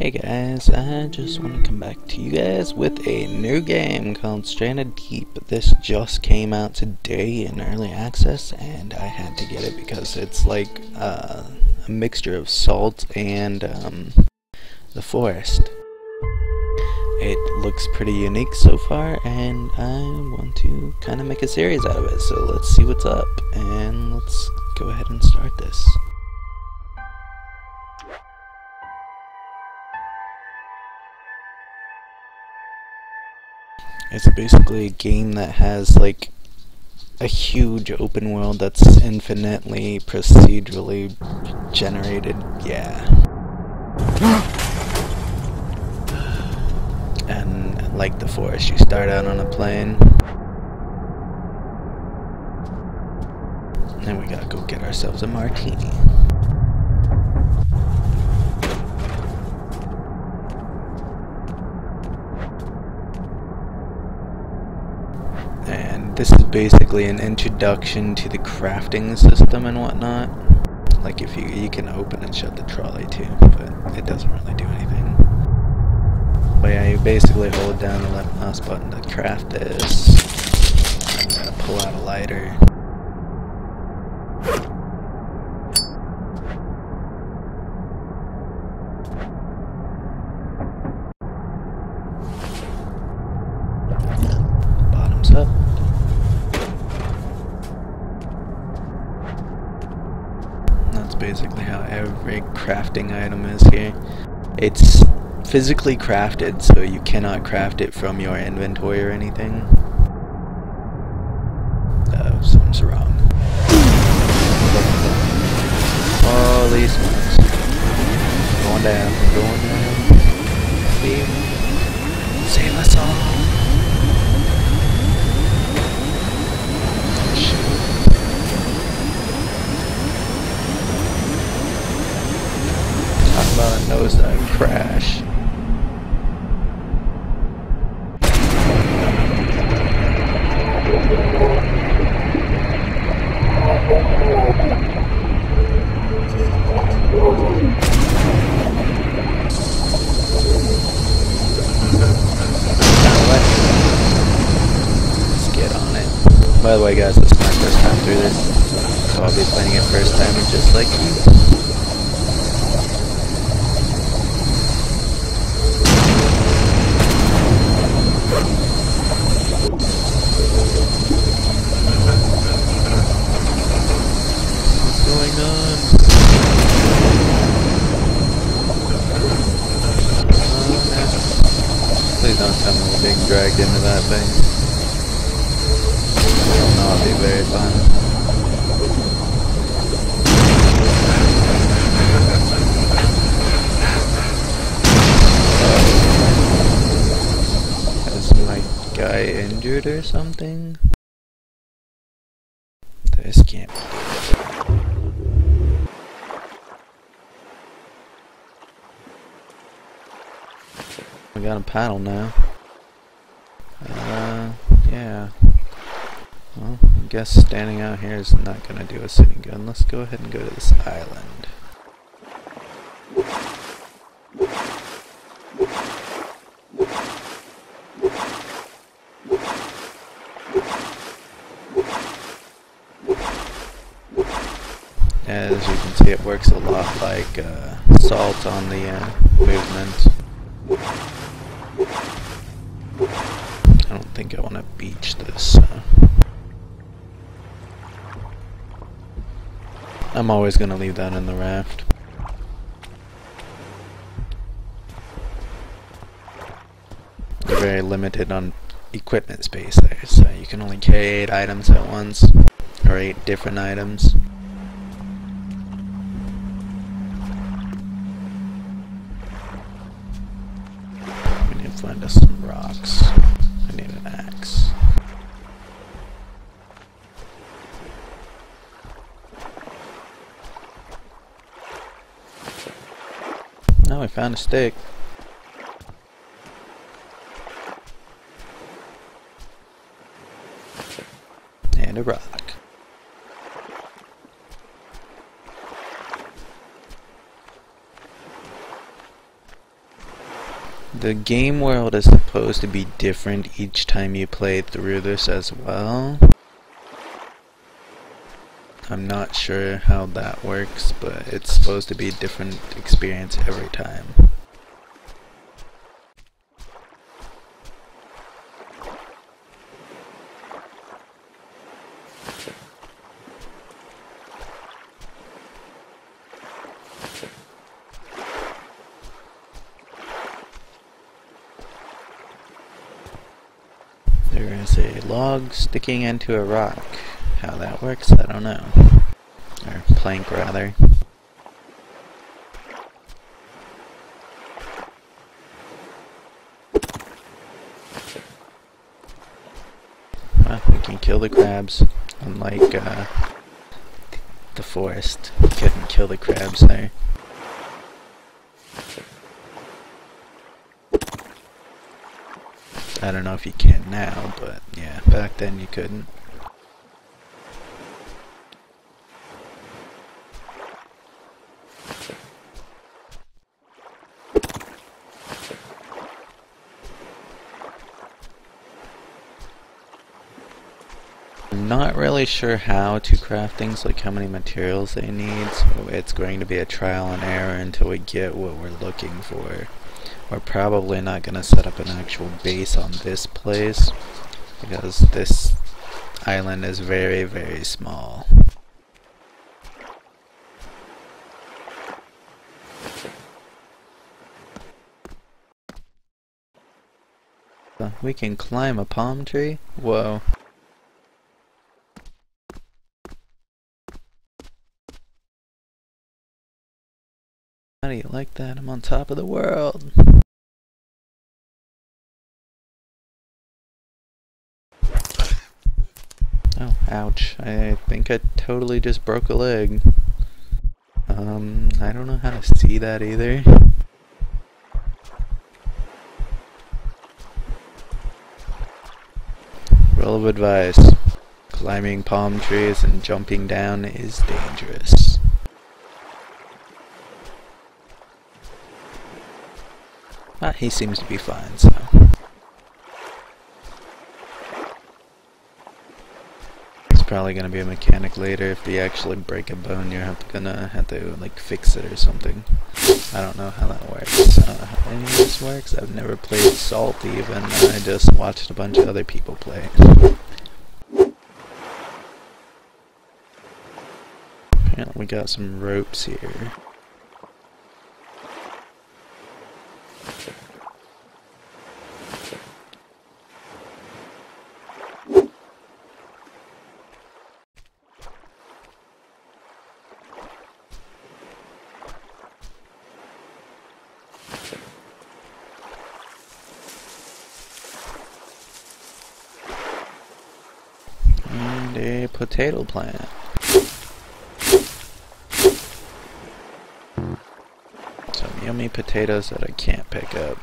Hey guys, I just want to come back to you guys with a new game called Stranded Deep. This just came out today in early access and I had to get it because it's like a mixture of Salt and The Forest. It looks pretty unique so far and I want to kind of make a series out of it, so let's see what's up and let's go ahead and start this. It's basically a game that has like a huge open world that's infinitely procedurally generated. Yeah. And like The Forest, you start out on a plane. And we gotta go get ourselves a martini. This is basically an introduction to the crafting system and whatnot. Like if you can open and shut the trolley too, but it doesn't really do anything. But yeah, you basically hold down the left mouse button to craft this. I'm gonna pull out a lighter. Bottoms up. Basically how every crafting item is here. It's physically crafted, so you cannot craft it from your inventory or anything. Oh, something's wrong. Holy smokes. Going down, going down. Save us all. Nosedive crash. Let's get on it. By the way guys, this is my first time through this, so I'll be playing it first time just like you. Being dragged into that thing. I don't know, I'll be very fun. Is my guy injured or something? This can't be. I got a paddle now. Yeah. Well, I guess standing out here is not gonna do us any good. Let's go ahead and go to this island. As you can see, it works a lot like Salt on the movement. I don't think I want to beach this. I'm always going to leave that in the raft. You're very limited on equipment space there, so you can only carry 8 items at once, or 8 different items. We need to find us some rocks. I need an axe. Now I found a stick. And a rock. The game world is supposed to be different each time you play through this as well. I'm not sure how that works, but it's supposed to be a different experience every time. There is a log sticking into a rock. How that works, I don't know. Or plank, rather. Well, we can kill the crabs, unlike the forest. We couldn't kill the crabs there. I don't know if you can now, but yeah, back then you couldn't. I'm not really sure how to craft things, like how many materials they need, so it's going to be a trial and error until we get what we're looking for. We're probably not going to set up an actual base on this place, because this island is very, very small. We can climb a palm tree? Whoa. How do you like that? I'm on top of the world! Oh, ouch. I think I totally just broke a leg. I don't know how to see that either. Rule of advice. Climbing palm trees and jumping down is dangerous. Ah, he seems to be fine, so... probably gonna be a mechanic later. If you actually break a bone, you're gonna have to like fix it or something. I don't know how that works. I don't know how any of this works. I've never played Salt even. I just watched a bunch of other people play it. Apparently we got some ropes here. A potato plant. Some yummy potatoes that I can't pick up.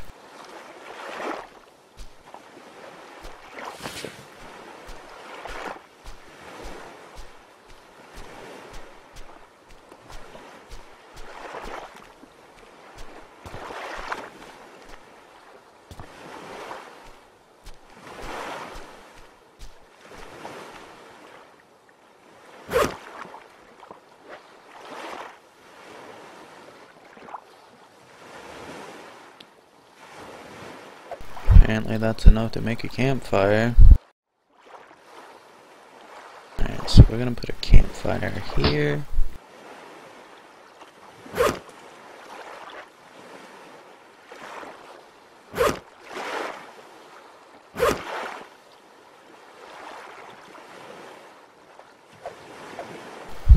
Apparently that's enough to make a campfire. Alright, so we're gonna put a campfire here.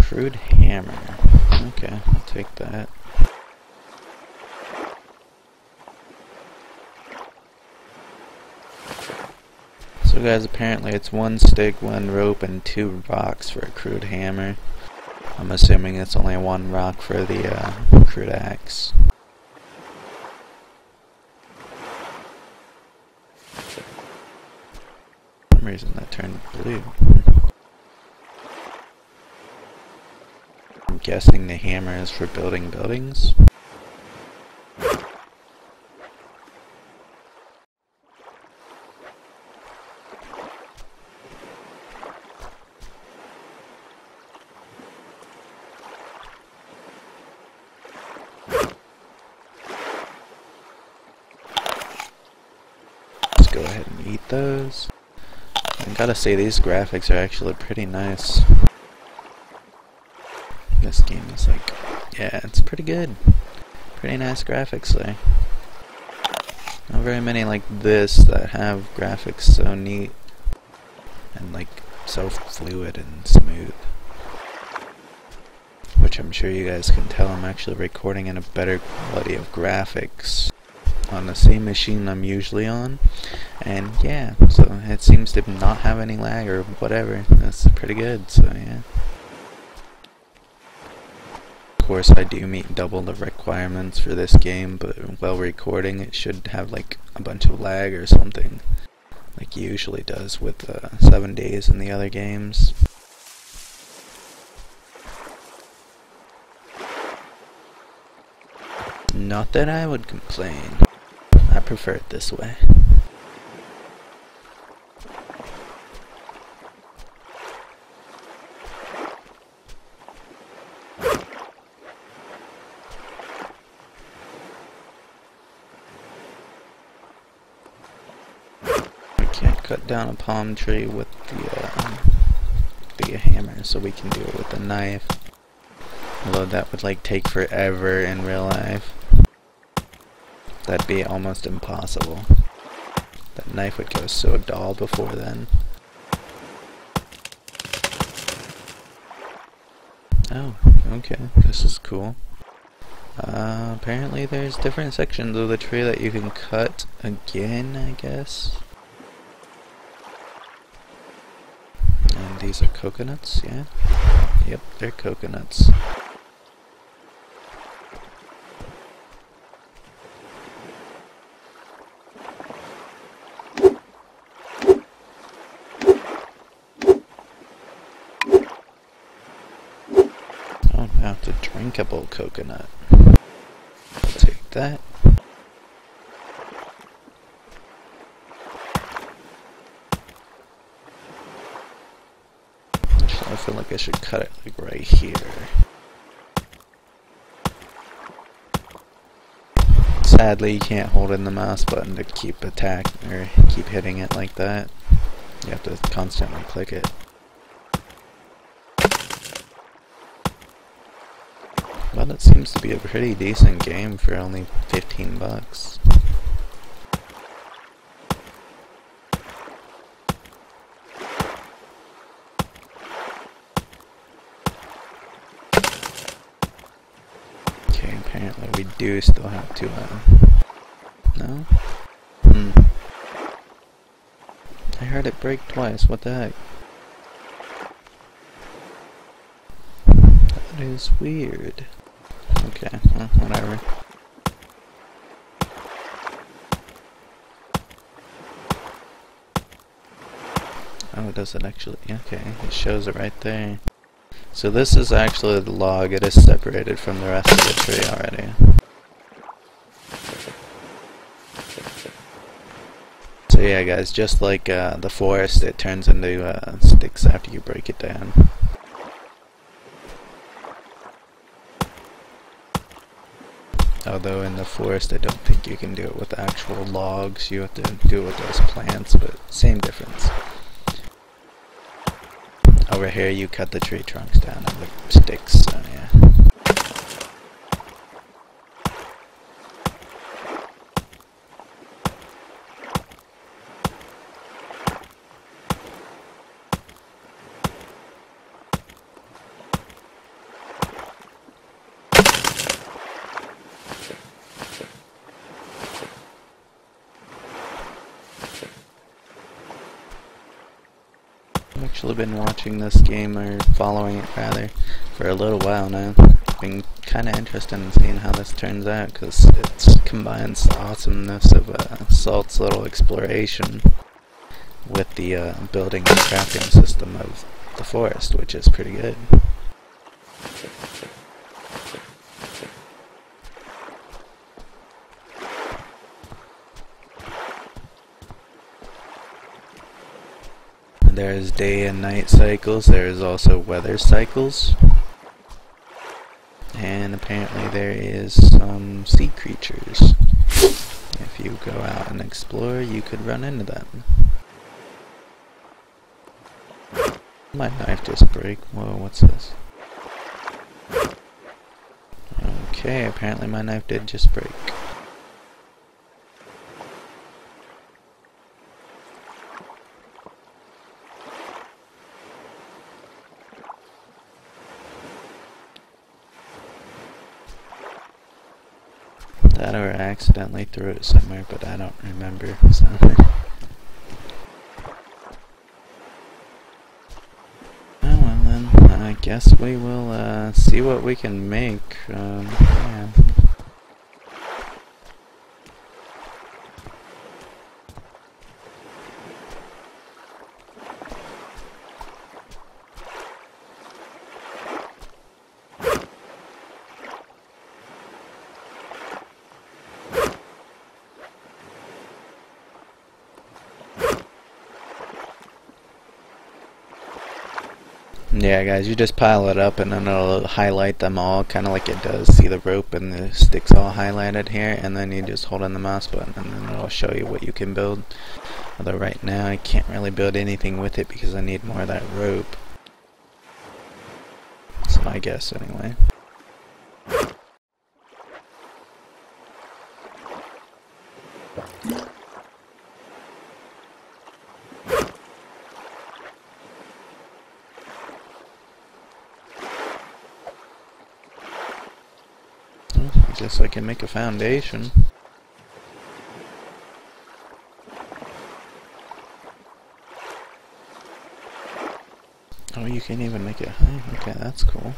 Crude hammer. Okay, I'll take that. So guys, apparently it's 1 stick, 1 rope, and 2 rocks for a crude hammer. I'm assuming it's only 1 rock for the crude axe. For some reason that turned blue. I'm guessing the hammer is for building buildings. go ahead and eat those. I gotta say, these graphics are actually pretty nice. This game is like, yeah, it's pretty good. Pretty nice graphics there. Not very many like this that have graphics so neat and like so fluid and smooth. Which I'm sure you guys can tell I'm actually recording in a better quality of graphics on the same machine I'm usually on. And yeah, so it seems to not have any lag or whatever. That's pretty good, so yeah. Of course I do meet double the requirements for this game, but while recording it should have like a bunch of lag or something. Like usually does with 7 Days and the other games. Not that I would complain. I prefer it this way. We can't cut down a palm tree with the hammer, so we can do it with a knife. Although that would like take forever in real life. That'd be almost impossible. That knife would go so dull before then. Oh, okay, this is cool. Apparently there's different sections of the tree that you can cut again, I guess. And these are coconuts, yeah? Yep, they're coconuts. Drinkable coconut. I'll take that. Actually, I feel like I should cut it like right here. Sadly, you can't hold in the mouse button to keep attacking or keep hitting it like that. You have to constantly click it. Well, that seems to be a pretty decent game for only 15 bucks. Okay, apparently we do still have to, no? I heard it break twice, what the heck? That is weird. Okay, well, whatever. Oh, does it actually? Okay, it shows it right there. So this is actually the log. It is separated from the rest of the tree already. So yeah, guys, just like The Forest, it turns into sticks after you break it down. Although in The Forest I don't think you can do it with actual logs, you have to do it with those plants, but same difference. Over here you cut the tree trunks down and the sticks, so yeah. I've been watching this game, or following it rather, for a little while now. I've been kind of interested in seeing how this turns out, because it combines the awesomeness of Salt's little exploration with the building and crafting system of The Forest, which is pretty good. There's day and night cycles, there's also weather cycles, and apparently there is some sea creatures. If you go out and explore, you could run into them. My knife just break. Whoa, what's this? Okay, apparently my knife did just break. That or I accidentally threw it somewhere, but I don't remember something. I guess we will see what we can make from that. Yeah, guys, you just pile it up and then it'll highlight them all, kind of like it does. See the rope and the sticks all highlighted here, and then you just hold on the mouse button and then it'll show you what you can build. Although right now I can't really build anything with it because I need more of that rope. That's my guess anyway. I guess I can make a foundation. Oh, you can even make it high. Okay, that's cool.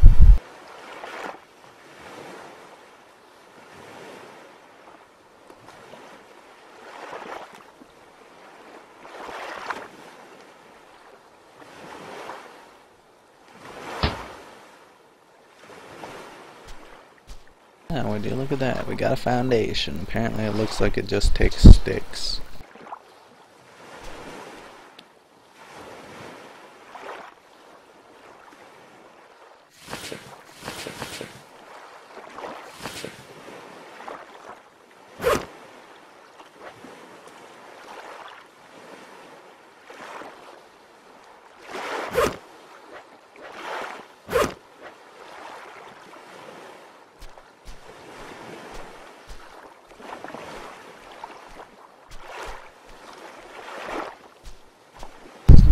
Now would you look at that, we got a foundation. Apparently it looks like it just takes sticks.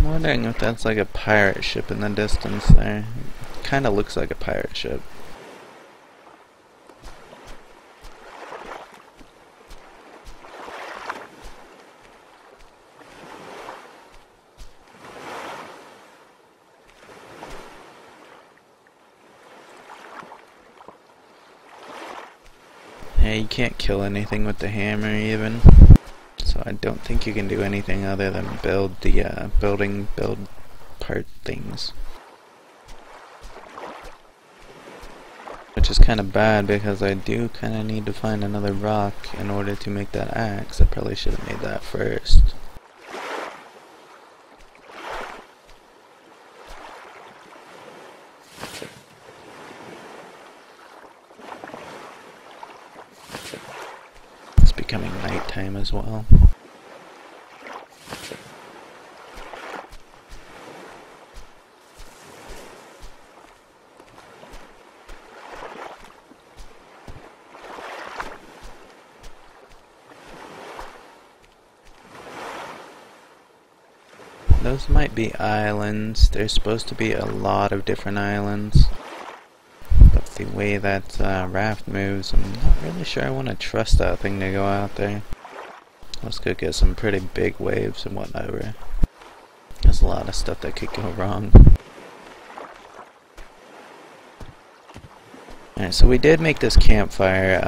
I'm wondering if that's like a pirate ship in the distance there. It kinda looks like a pirate ship. Hey, you can't kill anything with the hammer even. So I don't think you can do anything other than build the build part things, which is kind of bad because I do kind of need to find another rock in order to make that axe. I probably should have made that first. Becoming nighttime as well. Those might be islands. There's supposed to be a lot of different islands. The way that raft moves, I'm not really sure I want to trust that thing to go out there. Let's go get some pretty big waves and whatever. There's a lot of stuff that could go wrong. Alright, so we did make this campfire.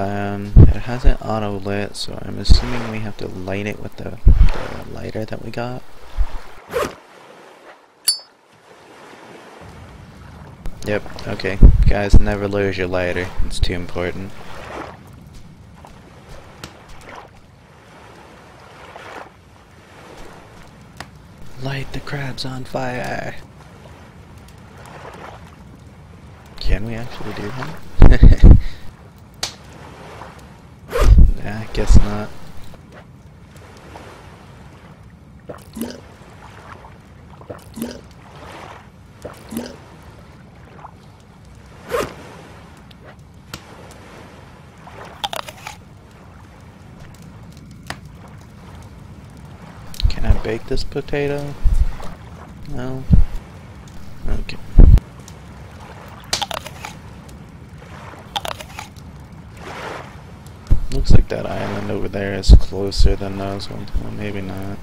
It hasn't auto lit, so I'm assuming we have to light it with the lighter that we got. Yep, okay. Guys, never lose your lighter. It's too important. Light the crabs on fire! Can we actually do that? Nah, I guess not. bake this potato? No? Okay. Looks like that island over there is closer than those ones. Well, maybe not.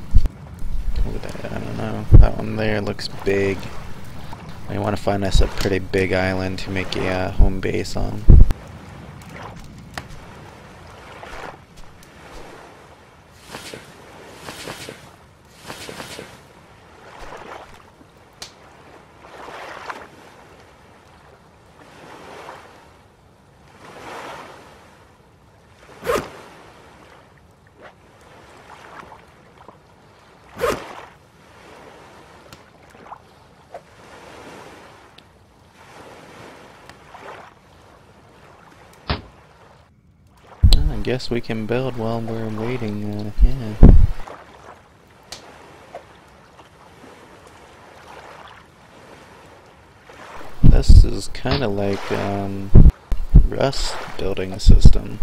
Over there, I don't know. That one there looks big. I want to find us a pretty big island to make a home base on. I guess we can build while we're waiting, yeah. This is kinda like, Rust building a system.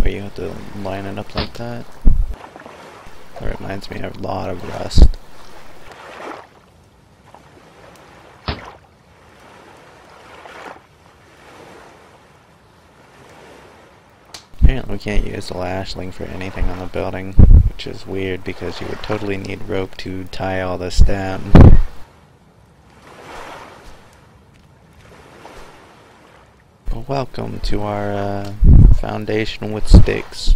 Where you have to line it up like that. That reminds me a lot of Rust. Apparently we can't use the lashing for anything on the building, which is weird because you would totally need rope to tie all this down. Well, welcome to our foundation with sticks.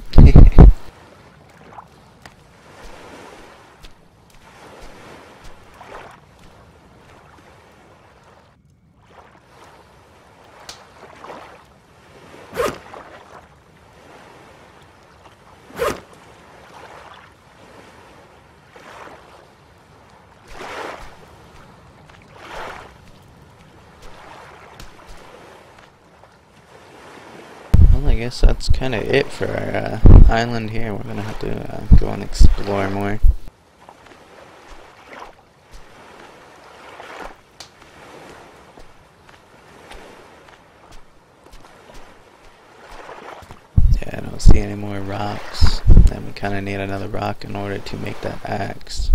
I guess that's kind of it for our island here. We're gonna have to go and explore more. Yeah, I don't see any more rocks. And we kind of need another rock in order to make that axe.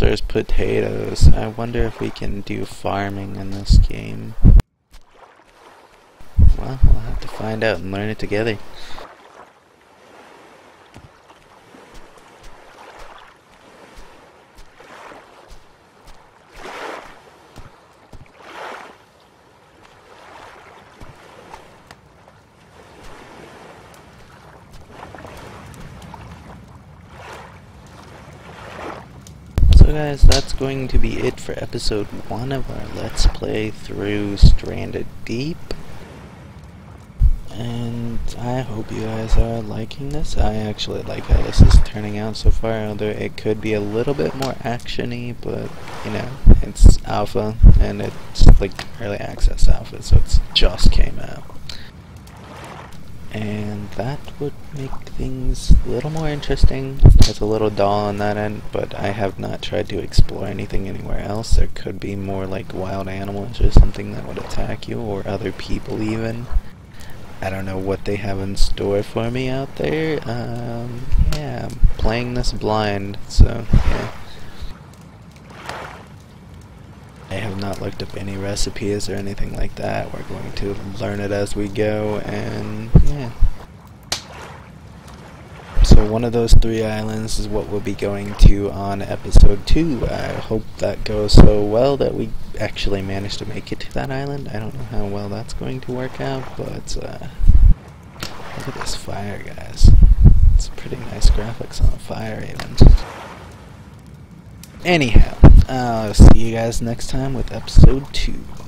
There's potatoes. I wonder if we can do farming in this game. Well, we'll have to find out and learn it together. So guys, that's going to be it for episode 1 of our Let's Play through Stranded Deep. And I hope you guys are liking this. I actually like how this is turning out so far, although it could be a little bit more action-y, but, you know, it's alpha, and it's like early access alpha, so it's just came out. And that would make things a little more interesting. It's a little dull on that end, but I have not tried to explore anything anywhere else. There could be more like wild animals or something that would attack you, or other people even. I don't know what they have in store for me out there. Yeah, I'm playing this blind, so yeah. I have not looked up any recipes or anything like that. We're going to learn it as we go, and yeah. So one of those 3 islands is what we'll be going to on episode 2. I hope that goes so well that we actually manage to make it to that island. I don't know how well that's going to work out, but look at this fire, guys. It's pretty nice graphics on fire even. Anyhow, I'll see you guys next time with episode 2.